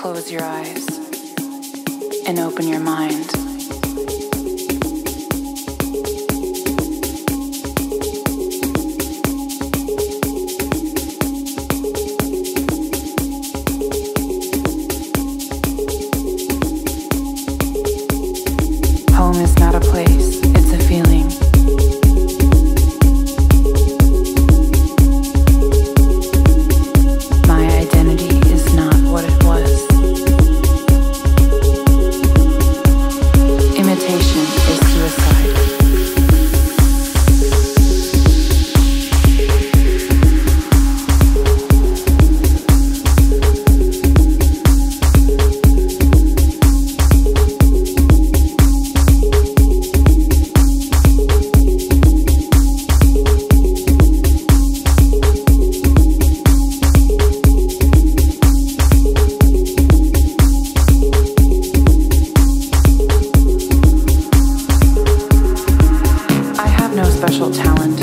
close your eyes and open your mind. Home is not a place, it's a feeling. My identity is not what it was. Imitation is suicide. Special talent.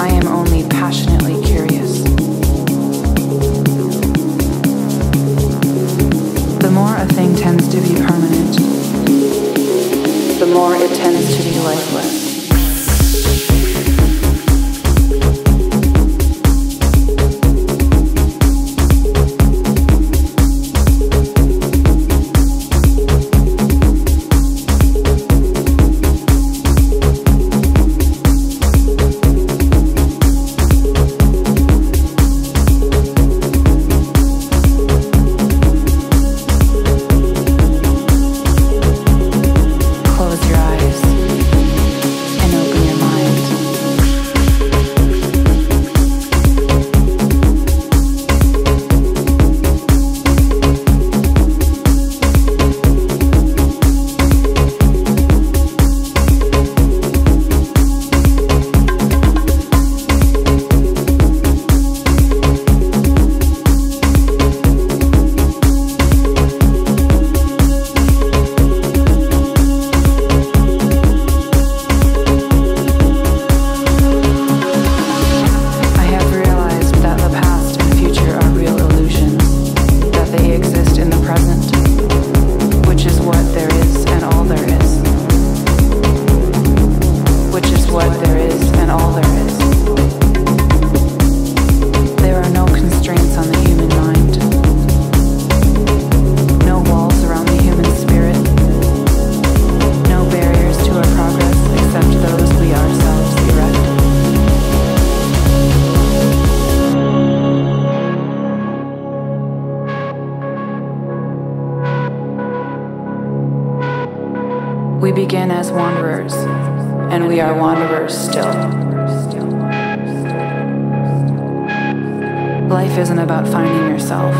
I am only passionately curious. The more a thing tends to be permanent, the more it tends to be lifeless. We begin as wanderers, and we are wanderers still. Life isn't about finding yourself.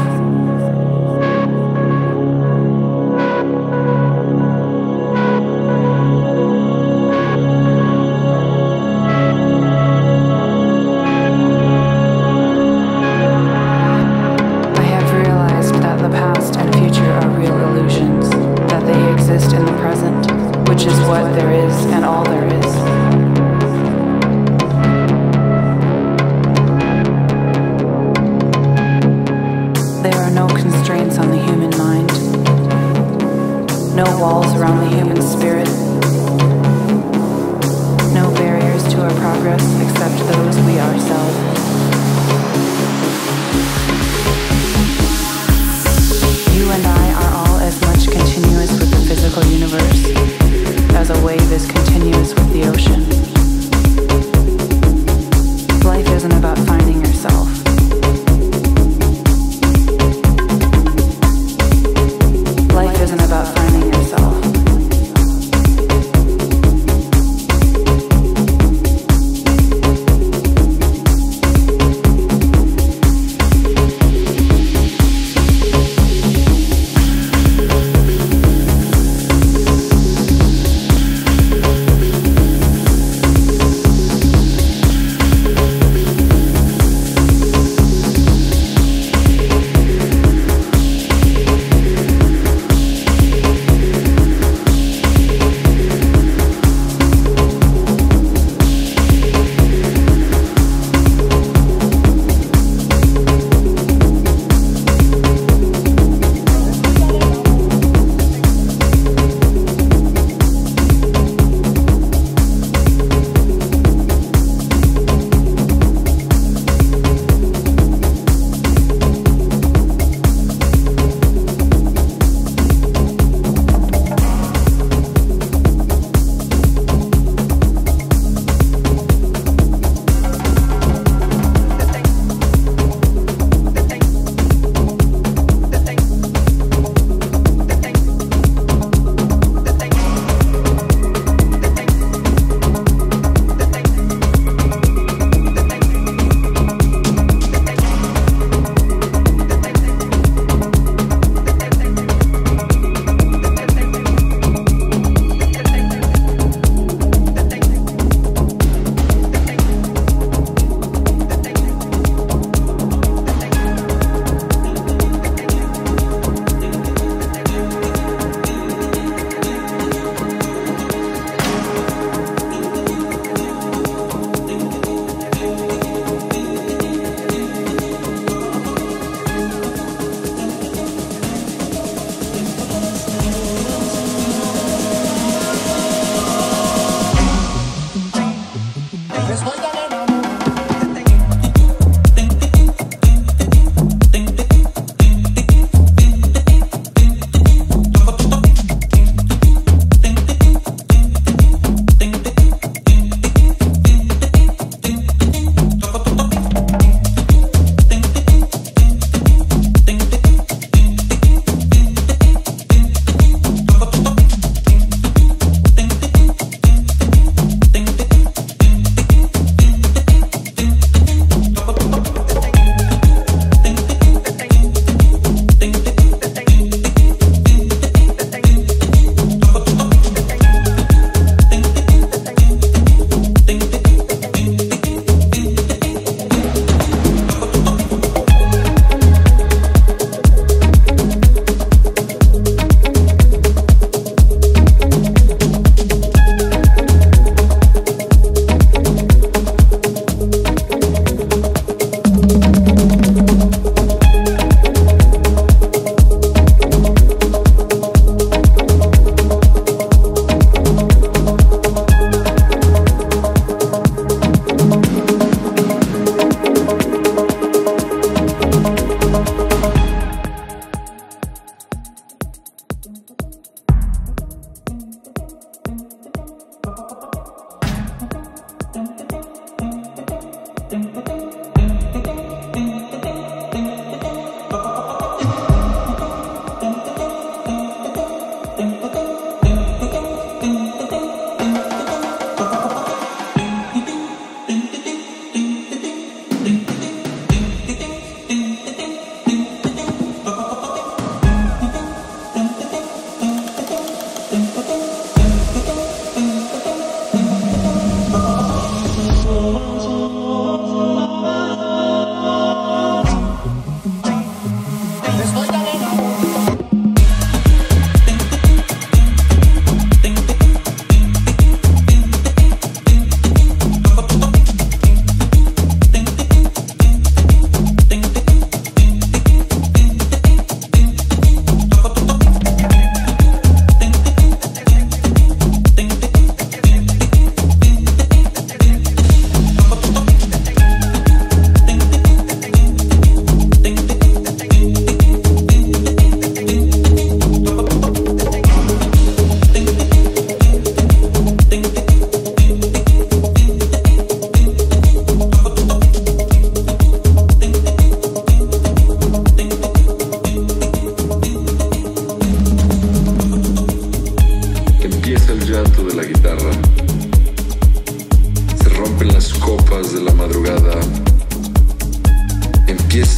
I have realized that the past and future are real illusions, that they exist in the present, which is what there is and all there is. There are no constraints on the human mind, no walls around the human spirit, no barriers to our progress except those we ourselves. You and I are all as much continuous with the physical universe as a wave is continuous with the ocean. Life isn't about finding yourself. Life isn't about finding yourself.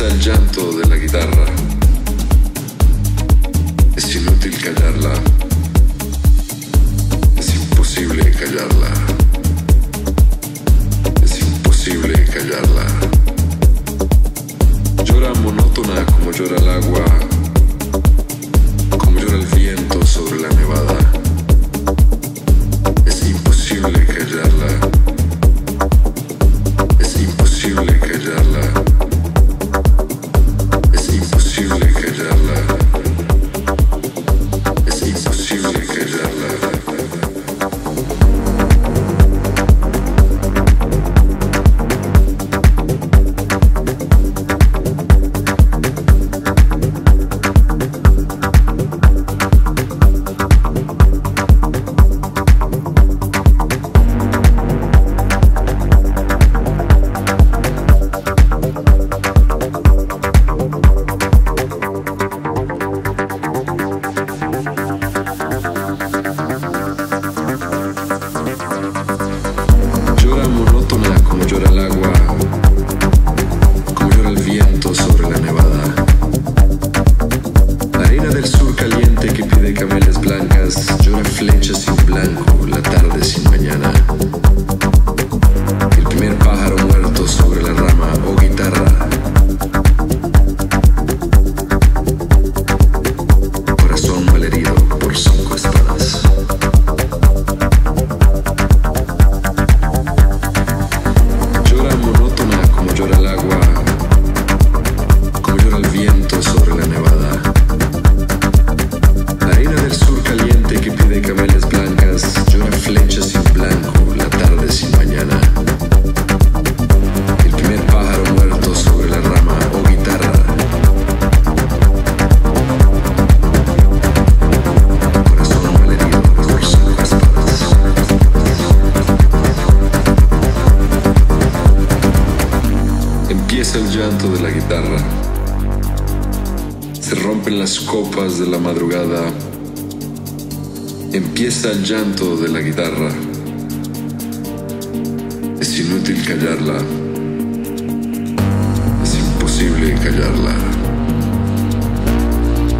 está el llanto de la guitarra. Es inútil callarla. Es imposible callarla. Es imposible callarla. Llora monótona como llora el agua, como llora el viento sobre la nevada. Es imposible callarla. De la madrugada empieza el llanto de la guitarra. Es inútil callarla. Es imposible callarla.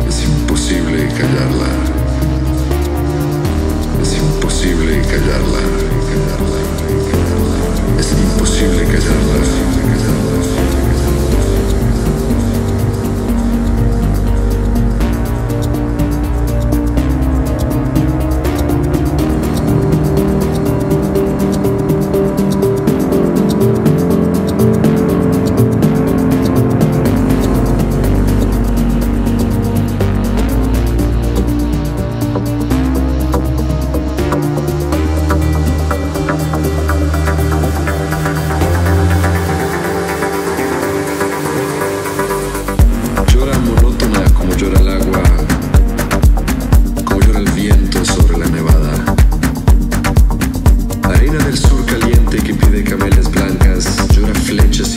Es imposible callarla. Es imposible callarla. Es imposible callarla. Del sur caliente que pide camelas blancas, llora flechas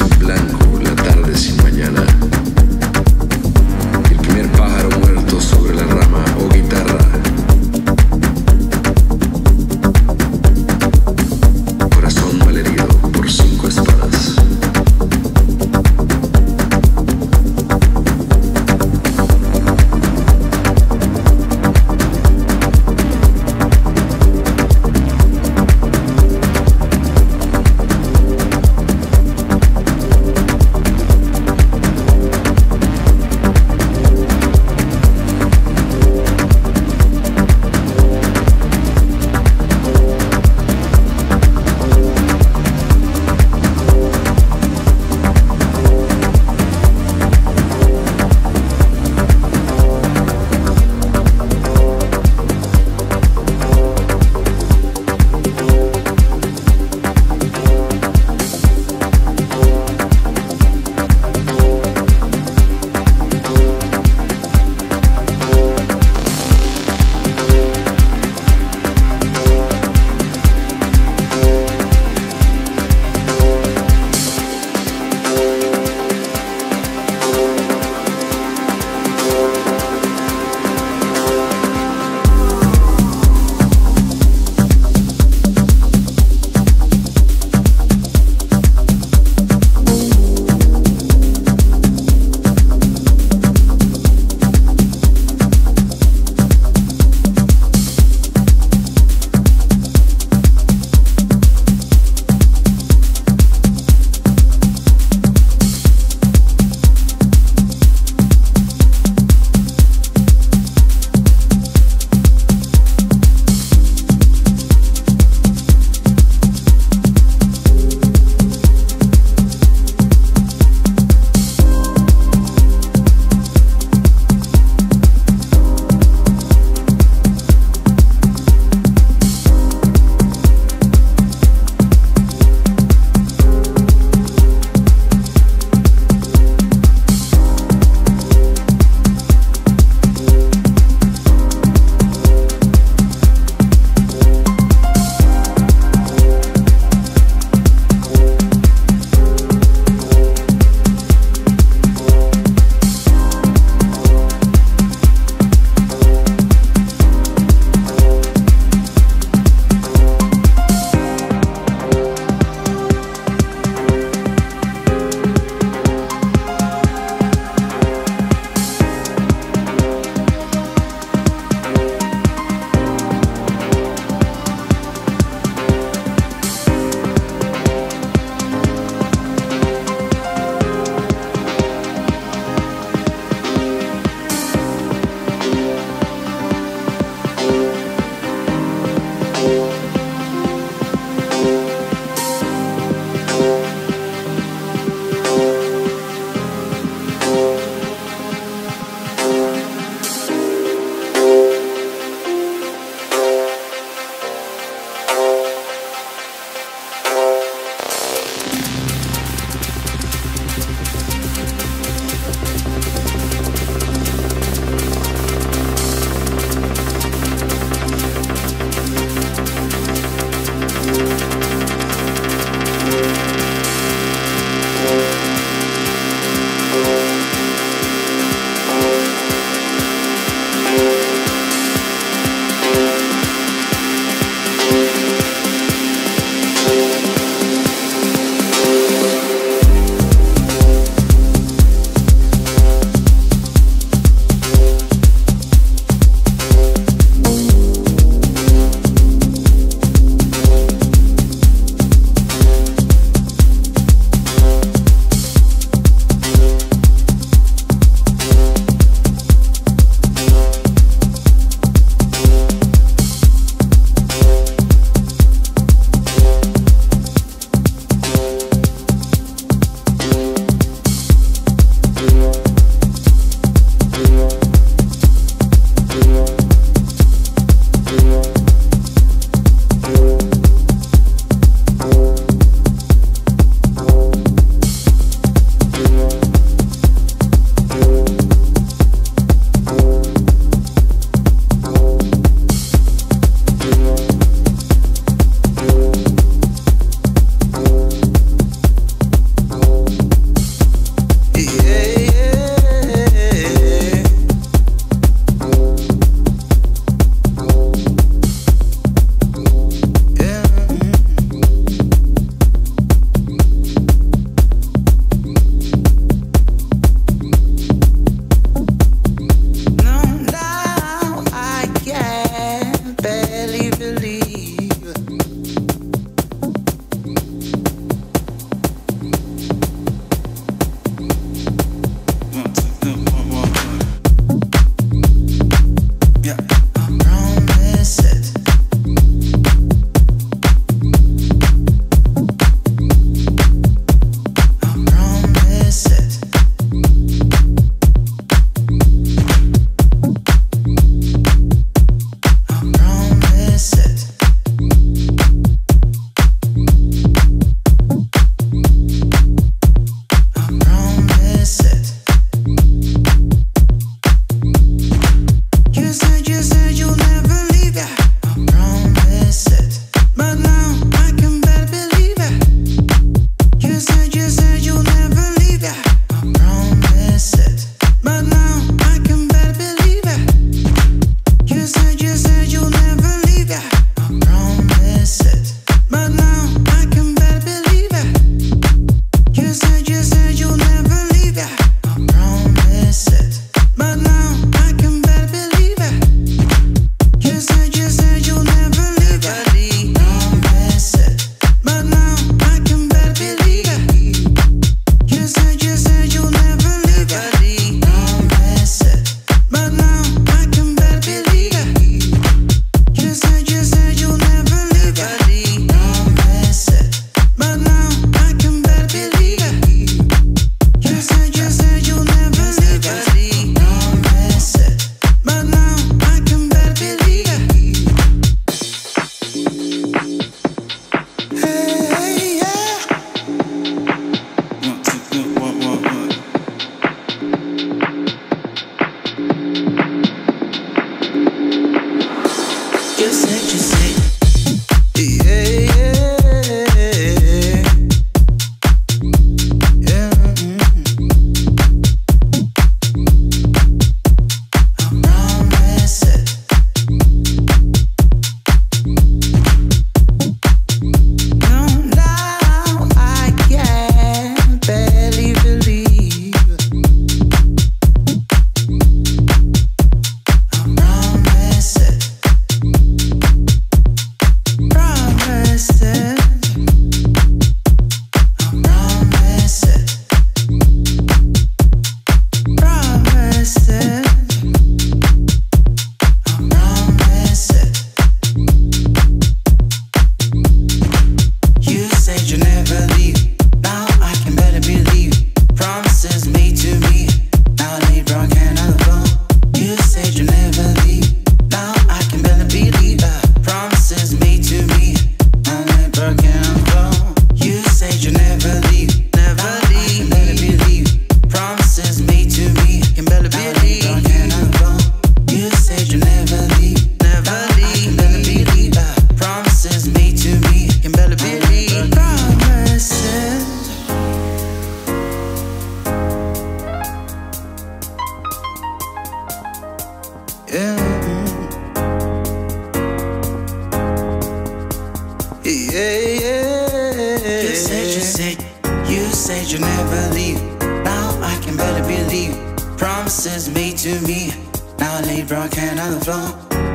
never leave. Now I can better believe promises made to me. Now I lay broadcast on the floor.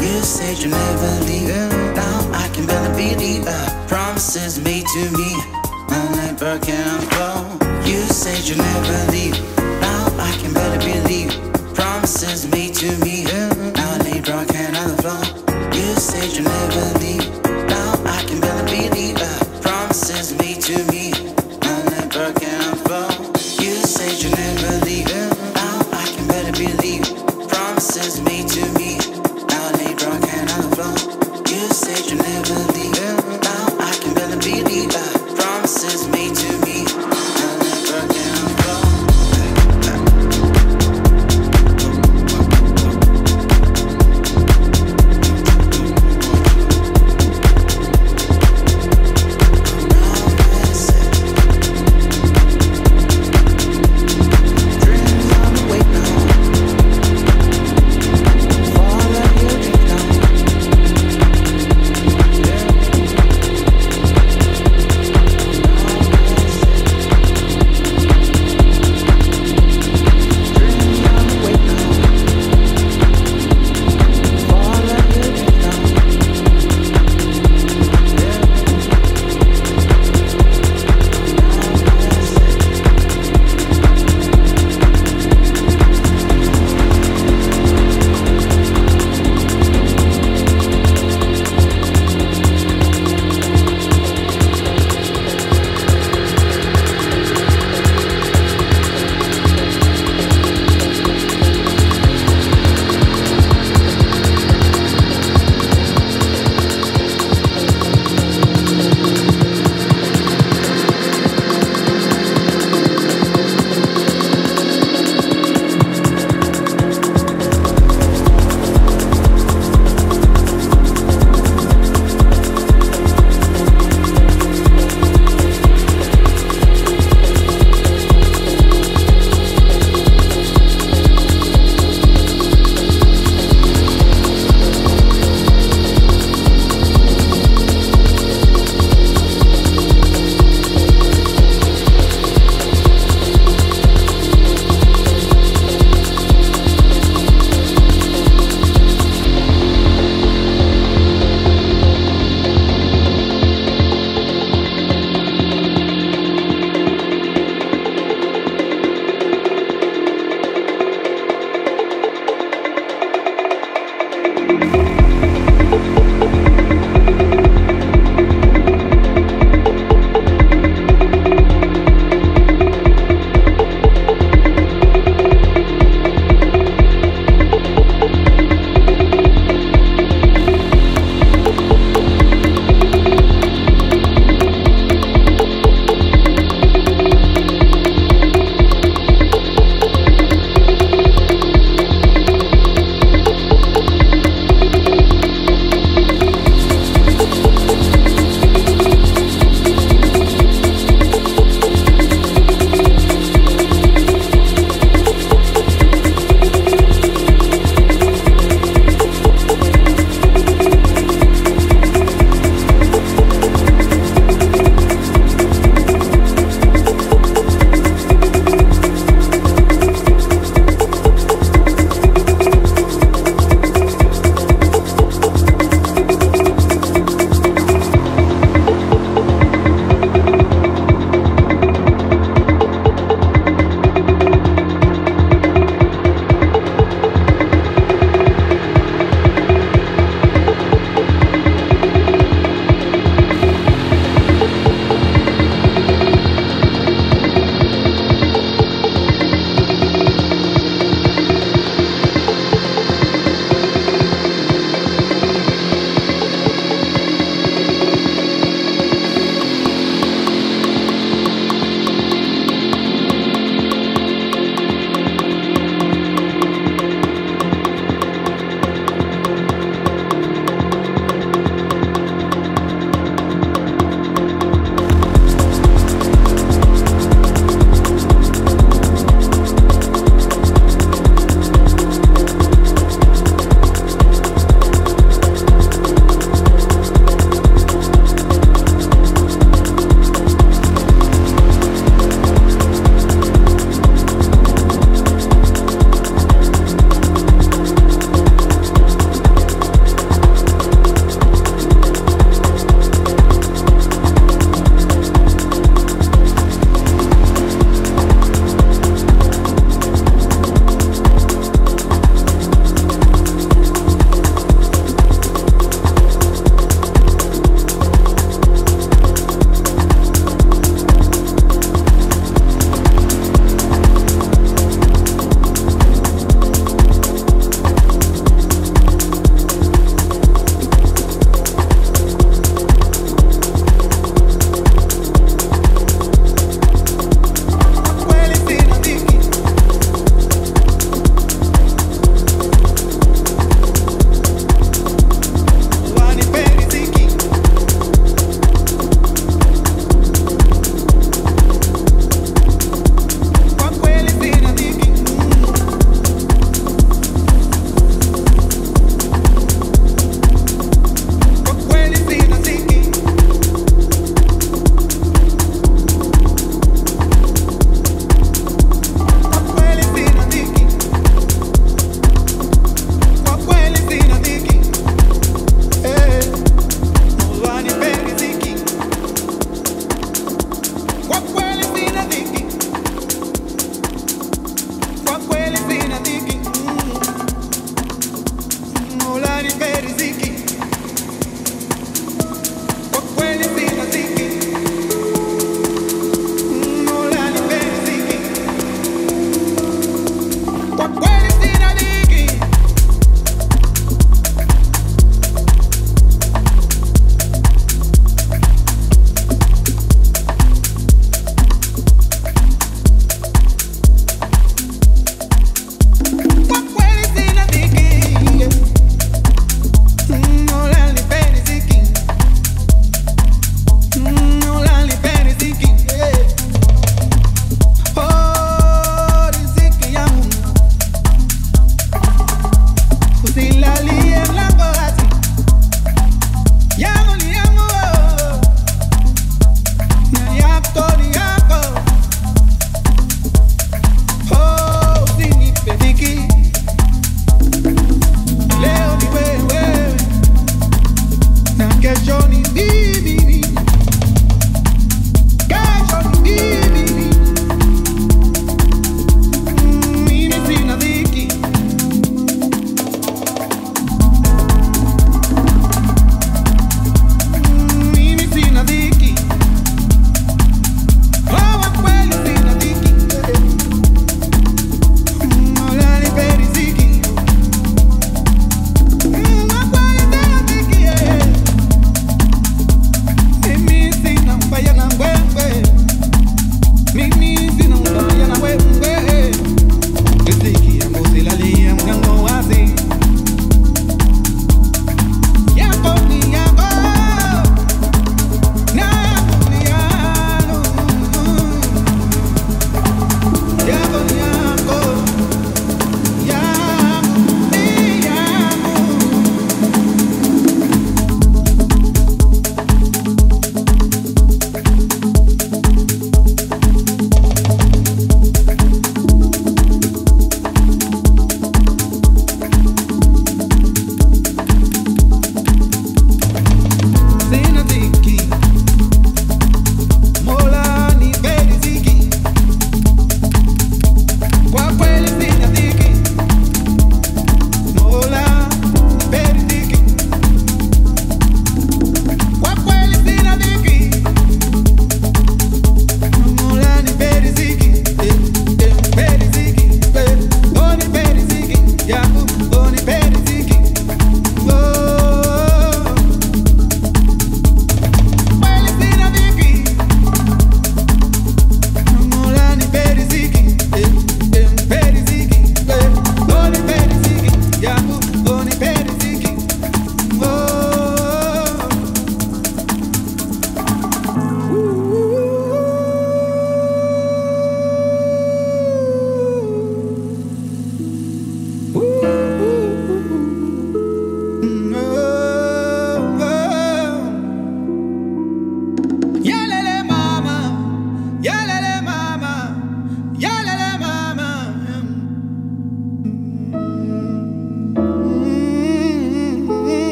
You said you'll never leave. Now I can better believe promises made to me. Now I lay broadcast on the floor. You said you'll never leave. Now I can better believe promises made to me. Now I lay broadcast on the floor. You said you'll never leave. Now I can better believe promises made to me.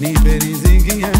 Need very thinking.